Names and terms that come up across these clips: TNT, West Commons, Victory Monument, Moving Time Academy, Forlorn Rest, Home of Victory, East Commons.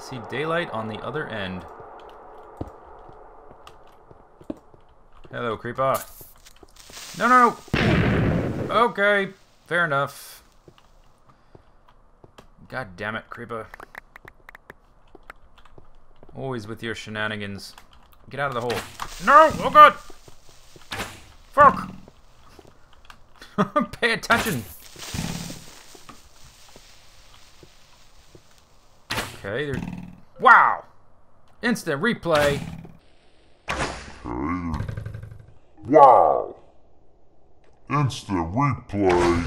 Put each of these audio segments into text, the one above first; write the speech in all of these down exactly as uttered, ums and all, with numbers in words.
I see daylight on the other end. Hello, creeper. No, no, no! Okay, fair enough. God damn it, creeper. Always with your shenanigans. Get out of the hole. No! Oh god! Fuck! Pay attention! Okay, there's... Wow! Instant replay! Wow! Instant replay!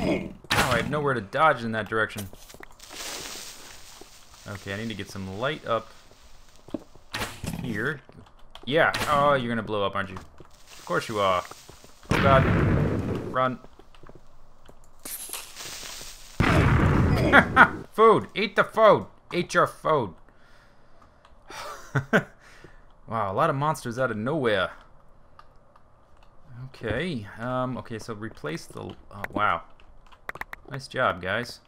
Oh, I have nowhere to dodge in that direction. Okay, I need to get some light up here. Yeah! Oh, you're gonna blow up, aren't you? Of course you are. Oh god. Run. Food! Eat the food! Eat your food! Wow, a lot of monsters out of nowhere. Okay, um, okay, so replace the... Oh, wow. Nice job, guys.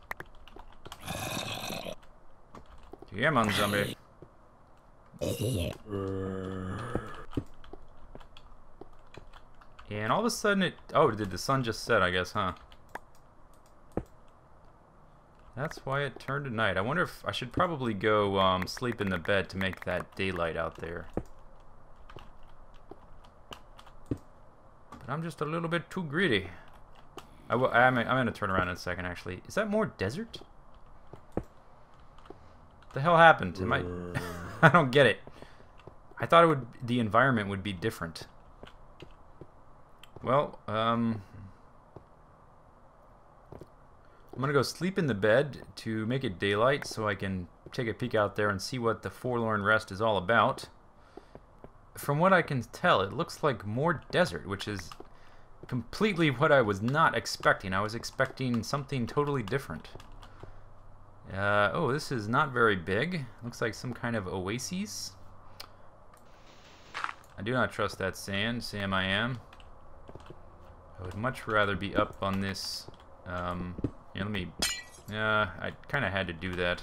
Yeah, man, zombie. And all of a sudden it... Oh, did the sun just set, I guess, huh? That's why it turned to night. I wonder if I should probably go um, sleep in the bed to make that daylight out there. But I'm just a little bit too greedy. I will, I'm, I'm gonna turn around in a second, actually. Is that more desert? What the hell happened? Am I, I don't get it. I thought it would. The environment would be different. Well, um... I'm gonna go sleep in the bed to make it daylight so I can take a peek out there and see what the Forlorn Rest is all about. From what I can tell, it looks like more desert, which is completely what I was not expecting. I was expecting something totally different. Uh, oh, this is not very big. Looks like some kind of oasis. I do not trust that sand. Sam, I am. I would much rather be up on this... Um, yeah, let me... Uh, I kind of had to do that.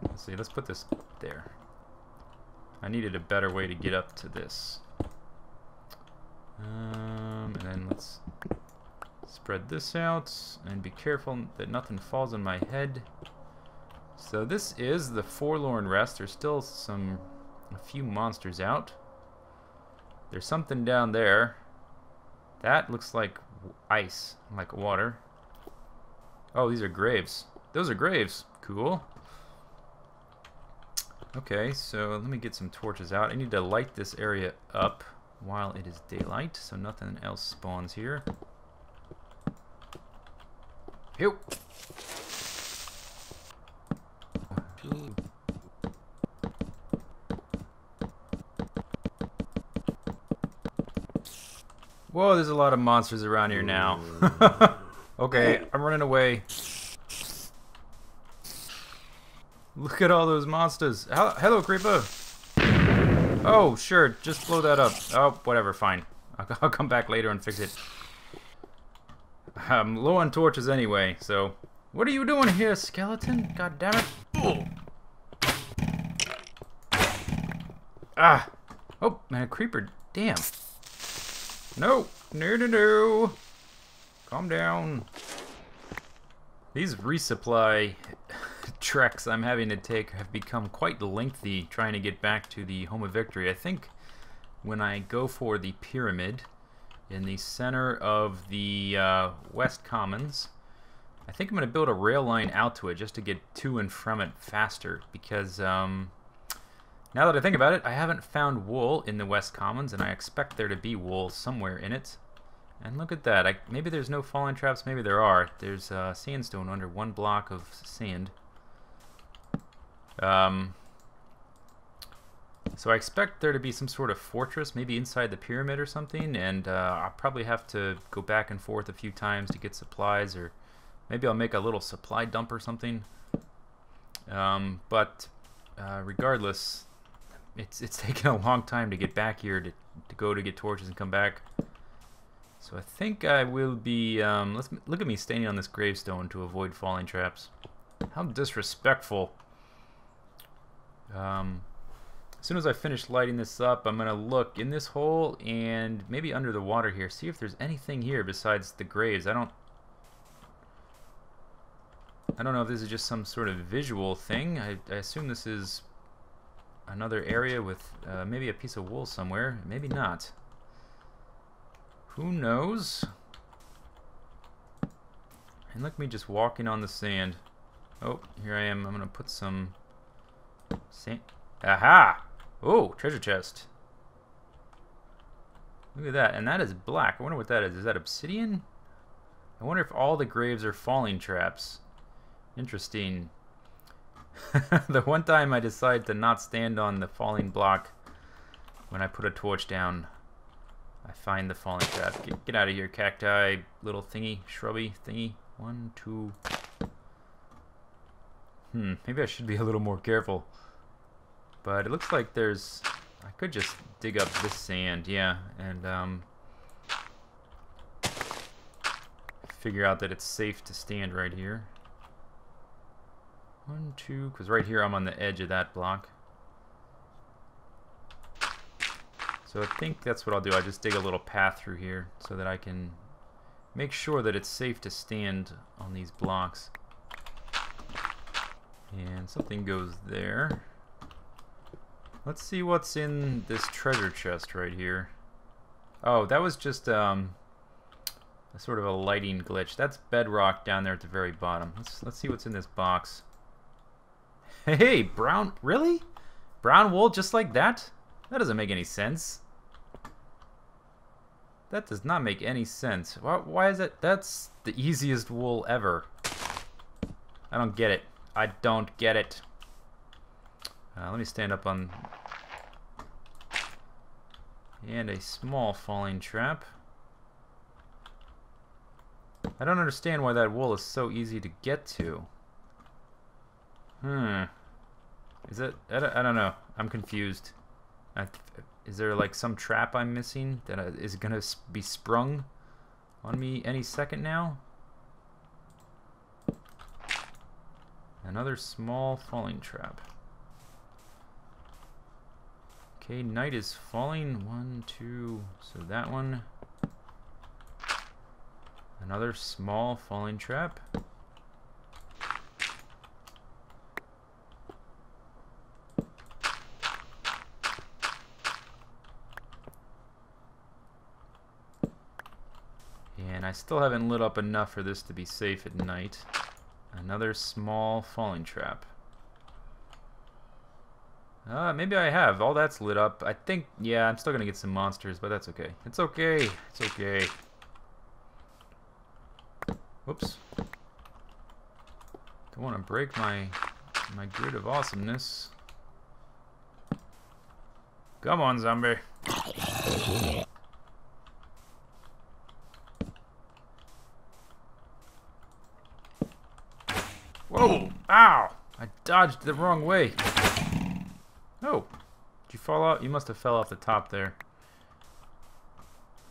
Let's see, let's put this there. I needed a better way to get up to this. Um, and then let's spread this out, and be careful that nothing falls on my head. So this is the Forlorn Rest. There's still some... a few monsters out. There's something down there. That looks like... ice, like water. Oh, these are graves. Those are graves. Cool. Okay, so let me get some torches out. I need to light this area up while it is daylight, so nothing else spawns here. Ew. Whoa, there's a lot of monsters around here now. Okay, I'm running away. Look at all those monsters. Hello, creeper. Oh, sure, just blow that up. Oh, whatever, fine. I'll, I'll come back later and fix it. I'm low on torches anyway, so... What are you doing here, skeleton? God damn it. Ooh. Ah. Oh, man, a creeper. Damn. No, no, no, no. Calm down. These resupply treks I'm having to take have become quite lengthy trying to get back to the Home of Victory. I think when I go for the pyramid in the center of the uh, West Commons, I think I'm going to build a rail line out to it just to get to and from it faster because... Um, Now that I think about it, I haven't found wool in the West Commons, and I expect there to be wool somewhere in it. And look at that. I, maybe there's no falling traps, maybe there are. There's uh, sandstone under one block of sand. Um, so I expect there to be some sort of fortress, maybe inside the pyramid or something, and uh, I'll probably have to go back and forth a few times to get supplies, or maybe I'll make a little supply dump or something. Um, but uh, regardless... It's it's taken a long time to get back here to, to go to get torches and come back. So I think I will be, um, let's look at me standing on this gravestone to avoid falling traps. How disrespectful. Um, as soon as I finish lighting this up, I'm going to look in this hole and maybe under the water here, see if there's anything here besides the graves. I don't, I don't know if this is just some sort of visual thing. I, I assume this is another area with uh, maybe a piece of wool somewhere, maybe not. Who knows? And look at me just walking on the sand. Oh, here I am. I'm gonna put some sand. Aha! Oh, treasure chest. Look at that. And that is black. I wonder what that is. Is that obsidian? I wonder if all the graves are falling traps. Interesting. The one time I decided to not stand on the falling block when I put a torch down, I find the falling trap. Get, get out of here, cacti, little thingy, shrubby thingy. One, two. Hmm, maybe I should be a little more careful. But it looks like there's... I could just dig up this sand, yeah, and um, figure out that it's safe to stand right here. One, two, because right here I'm on the edge of that block. So I think that's what I'll do. I just dig a little path through here so that I can make sure that it's safe to stand on these blocks. And something goes there. Let's see what's in this treasure chest right here. Oh, that was just um, a sort of a lighting glitch. That's bedrock down there at the very bottom. Let's, let's see what's in this box. Hey, brown, really? Brown wool just like that? That doesn't make any sense. That does not make any sense. Why, why is it? That's the easiest wool ever. I don't get it. I don't get it. Uh, let me stand up on... And a small falling trap. I don't understand why that wool is so easy to get to. Hmm. Is it? I don't, I don't know. I'm confused. I th is there like some trap I'm missing that I, is gonna be sprung on me any second now? Another small falling trap. Okay, night is falling. One, two. So that one. Another small falling trap. And I still haven't lit up enough for this to be safe at night. Another small falling trap. Uh, maybe I have. All that's lit up. I think, yeah, I'm still gonna get some monsters, but that's okay. It's okay. It's okay. Whoops. Don't want to break my, my grid of awesomeness. Come on, zombie. Whoa! Ow! I dodged the wrong way. Oh! Did you fall out? You must have fell off the top there.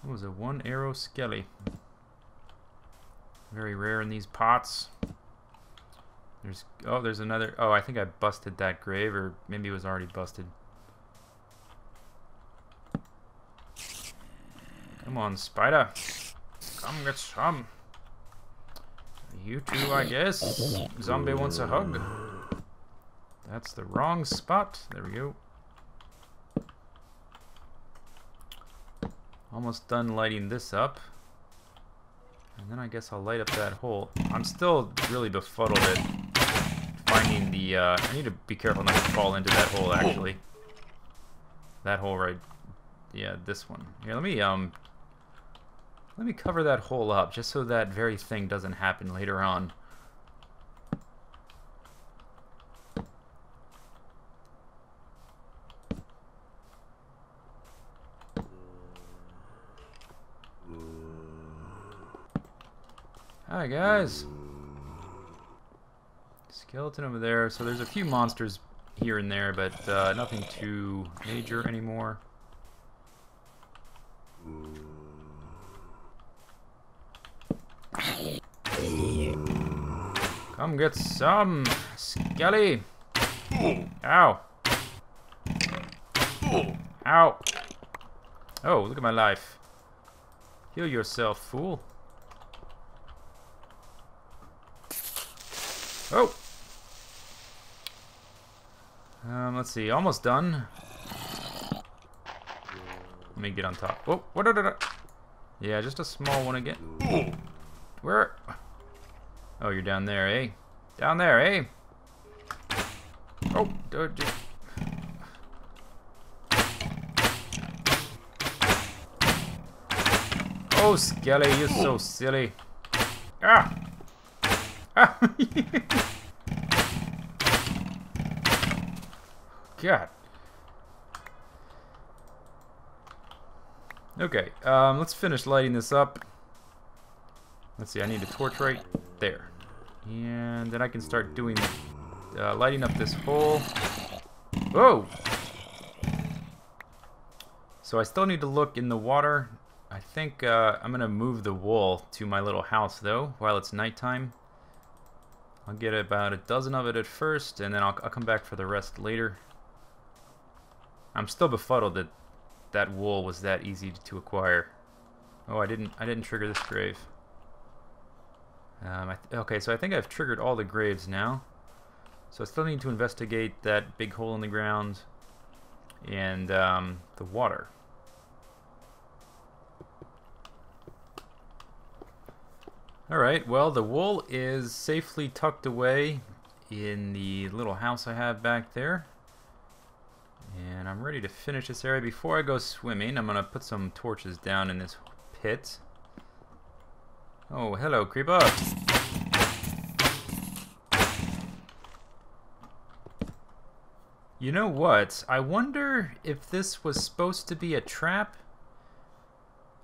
What was a one arrow skelly? Very rare in these pots. There's oh, there's another. Oh, I think I busted that grave, or maybe it was already busted. Come on, spider. Come get some. You too, I guess. Zombie wants a hug. That's the wrong spot. There we go. Almost done lighting this up. And then I guess I'll light up that hole. I'm still really befuddled at finding the... Uh, I need to be careful not to fall into that hole, actually. That hole right... Yeah, this one. Here, let me... um. Let me cover that hole up, just so that very thing doesn't happen later on. Hi guys! Skeleton over there, so there's a few monsters here and there, but uh, nothing too major anymore. Come get some, Skelly. Ow. Ow. Oh, look at my life. Heal yourself, fool. Oh. Um, let's see. Almost done. Let me get on top. Oh, what? Yeah, just a small one again. Where? Oh, you're down there, eh? Down there, eh? Oh, dude. Oh, Skelly, you're so silly. Ah! Ah! God. Okay, um, let's finish lighting this up. Let's see, I need a torch right there. And then I can start doing, uh, lighting up this hole. Whoa! So I still need to look in the water. I think uh, I'm gonna move the wool to my little house though while it's nighttime. I'll get about a dozen of it at first, and then I'll, I'll come back for the rest later. I'm still befuddled that that wool was that easy to acquire. Oh, I didn't. I didn't trigger this grave. Um, I th okay, so I think I've triggered all the graves now. So I still need to investigate that big hole in the ground and um, the water. Alright, well, the wool is safely tucked away in the little house I have back there. And I'm ready to finish this area. Before I go swimming, I'm going to put some torches down in this pit. Oh, hello, creeper. You know what? I wonder if this was supposed to be a trap.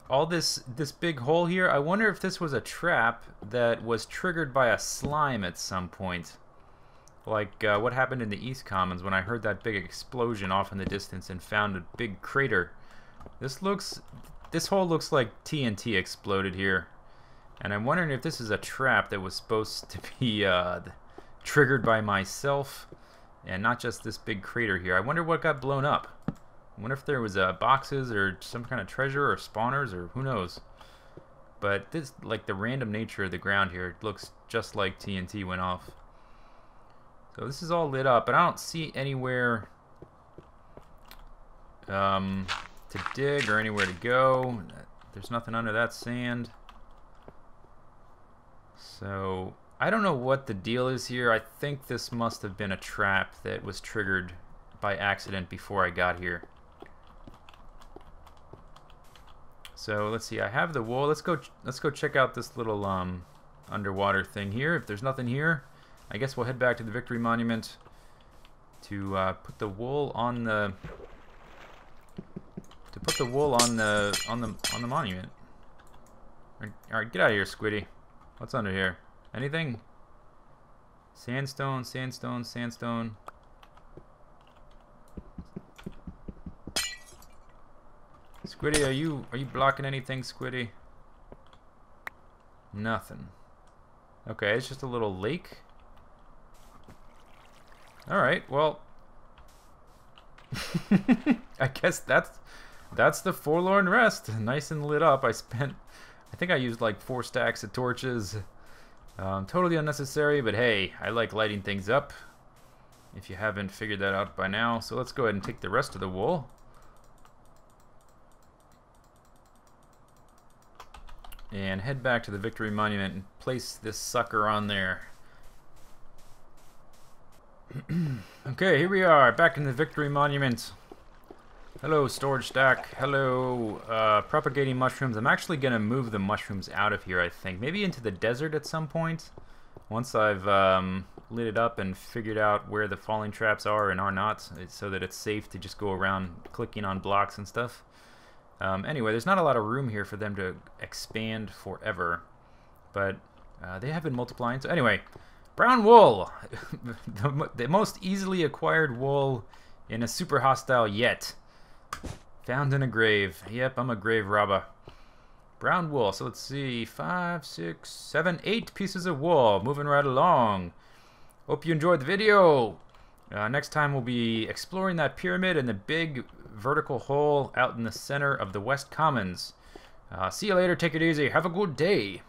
All this this big hole here, I wonder if this was a trap that was triggered by a slime at some point. Like uh, what happened in the East Commons when I heard that big explosion off in the distance and found a big crater. This looks, this hole looks like T N T exploded here. And I'm wondering if this is a trap that was supposed to be uh, triggered by myself and not just this big crater here. I wonder what got blown up. I wonder if there was uh, boxes or some kind of treasure or spawners or who knows. But this, like the random nature of the ground here, it looks just like T N T went off. So this is all lit up, but I don't see anywhere um, to dig or anywhere to go. There's nothing under that sand. So I don't know what the deal is here. I think this must have been a trap that was triggered by accident before I got here. So let's see, I have the wool. Let's go let's go check out this little um, underwater thing here. If there's nothing here, I guess we'll head back to the Victory Monument to uh, put the wool on the to put the wool on the on the on the monument. All right, all right, get out of here, Squiddy. What's under here? Anything? Sandstone, sandstone, sandstone. Squiddy, are you are you blocking anything, Squiddy? Nothing. Okay, it's just a little lake. All right, well, I guess that's that's the Forlorn Rest, nice and lit up. I spent, I think I used like four stacks of torches, um, totally unnecessary. But hey, I like lighting things up. If you haven't figured that out by now, so let's go ahead and take the rest of the wool. And head back to the Victory Monument and place this sucker on there. Okay, here we are, back in the Victory Monument. Hello, storage stack. Hello, uh, propagating mushrooms. I'm actually going to move the mushrooms out of here, I think. Maybe into the desert at some point. Once I've um, lit it up and figured out where the falling traps are and are not, so that it's safe to just go around clicking on blocks and stuff. Um, anyway, there's not a lot of room here for them to expand forever, but uh, they have been multiplying. So anyway, brown wool, the, the most easily acquired wool in a super hostile yet. Found in a grave. Yep, I'm a grave robber. Brown wool. So let's see. Five, six, seven, eight pieces of wool. Moving right along. Hope you enjoyed the video. Uh, next time we'll be exploring that pyramid and the big vertical hole out in the center of the West Commons. Uh, see you later. Take it easy. Have a good day.